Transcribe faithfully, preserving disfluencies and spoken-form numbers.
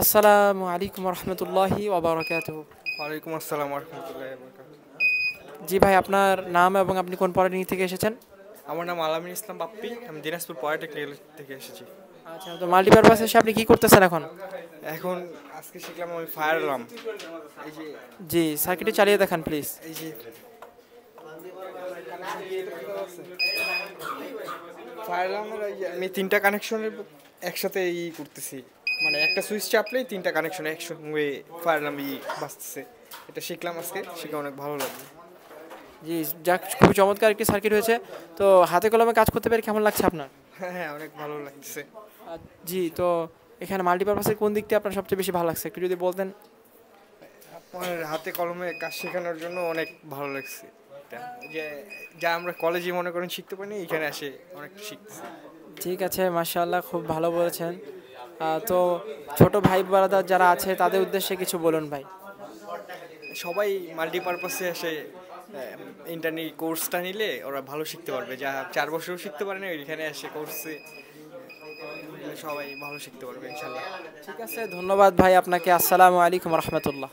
السلام عليكم ورحمة الله وبركاته. وعليكم السلام ورحمة الله وبركاته. جي بھائی اپنا نام এবং আপনি কোন পলিটেকনিক থেকে এসেছেন? আমার নাম আলামিন ইসলাম বাপ্পি, আমি দিনাজপুর পলিটেকনিক থেকে এসেছি। আচ্ছা, তো মাল্টিপারপাস এসে আপনি কি করতেছেন এখন? এখন আজকে শিখলাম আমি ফায়ার অ্যালার্ম। জি, সার্কিট চালিয়ে দেখান প্লিজ। জি, ফায়ার অ্যালার্মের আমি তিনটা কানেকশনের একসাথে ই করতেছি, মানে একটা সুইচ চাপলেই তিনটা কানেকশন একসঙ্গে ফায়ার অ্যালার্ম ই বাজতেছে। এটা শিখলাম আজকে, শিখে অনেক ভালো লাগলো। জি, যাক, খুব চমৎকার একটি সার্কিট হয়েছে। তো হাতে কলমে কাজ করতে পেরে কেমন লাগছে আপনার? হ্যাঁ, অনেক ভালো লাগছে। জি, তো এখানে মাল্টিপারপাসের কোন দিকটা আপনার সবচেয়ে বেশি ভালো লাগছে একটু যদি বলতেন? আপনার হাতে কলমে কাজ শেখানোর জন্য অনেক ভালো লাগছে, যে যা আমরা কলেজে মনে করেন শিখতে পারিনি, এখানে এসে অনেক শিখছি। ঠিক আছে, মাশাআল্লাহ, খুব ভালো বলেছেন। তো ছোট ভাই ব্রাদার যারা আছে তাদের উদ্দেশ্যে কিছু বলুন ভাই। সবাই মাল্টিপারপাসে এসে ইন্টারনি কোর্সটা নিলে ওরা ভালো শিখতে পারবে, যা চার বছরও শিখতে পারে না, এখানে এসে কোর্সে সবাই ভালো শিখতে পারবে ইনশাআল্লাহ। ঠিক আছে, ধন্যবাদ ভাই আপনাকে। আসসালামু আলাইকুম রহমতুল্লাহ।